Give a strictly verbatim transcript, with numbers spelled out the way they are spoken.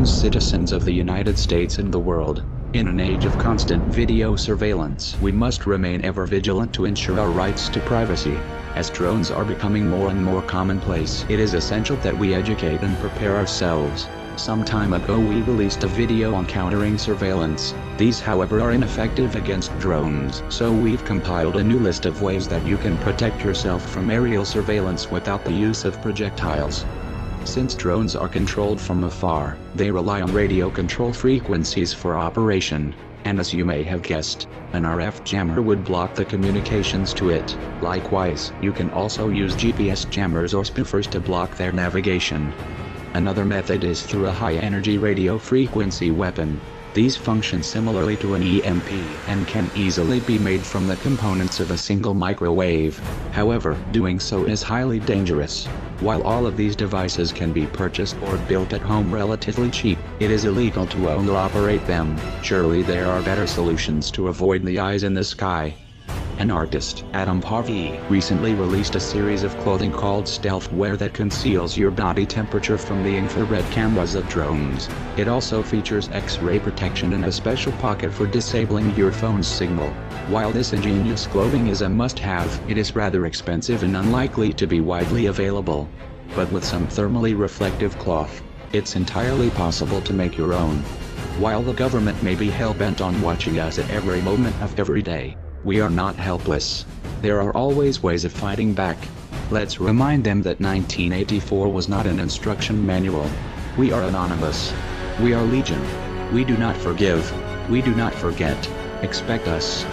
working citizens of the United States and the world. In an age of constant video surveillance, we must remain ever vigilant to ensure our rights to privacy. As drones are becoming more and more commonplace, it is essential that we educate and prepare ourselves. Some time ago we released a video on countering surveillance. These, however, are ineffective against drones, so we've compiled a new list of ways that you can protect yourself from aerial surveillance without the use of projectiles. Since drones are controlled from afar, they rely on radio control frequencies for operation, and as you may have guessed, an R F jammer would block the communications to it. Likewise, you can also use G P S jammers or spoofers to block their navigation. Another method is through a high-energy radio frequency weapon. These function similarly to an E M P, and can easily be made from the components of a single microwave. However, doing so is highly dangerous. While all of these devices can be purchased or built at home relatively cheap, it is illegal to own or operate them. Surely there are better solutions to avoid the eyes in the sky. An artist, Adam Harvey, recently released a series of clothing called Stealth Wear that conceals your body temperature from the infrared cameras of drones. It also features X-ray protection and a special pocket for disabling your phone's signal. While this ingenious clothing is a must-have, it is rather expensive and unlikely to be widely available. But with some thermally reflective cloth, it's entirely possible to make your own. While the government may be hell-bent on watching us at every moment of every day, we are not helpless. There are always ways of fighting back. Let's remind them that nineteen eighty-four was not an instruction manual. We are Anonymous. We are Legion. We do not forgive. We do not forget. Expect us.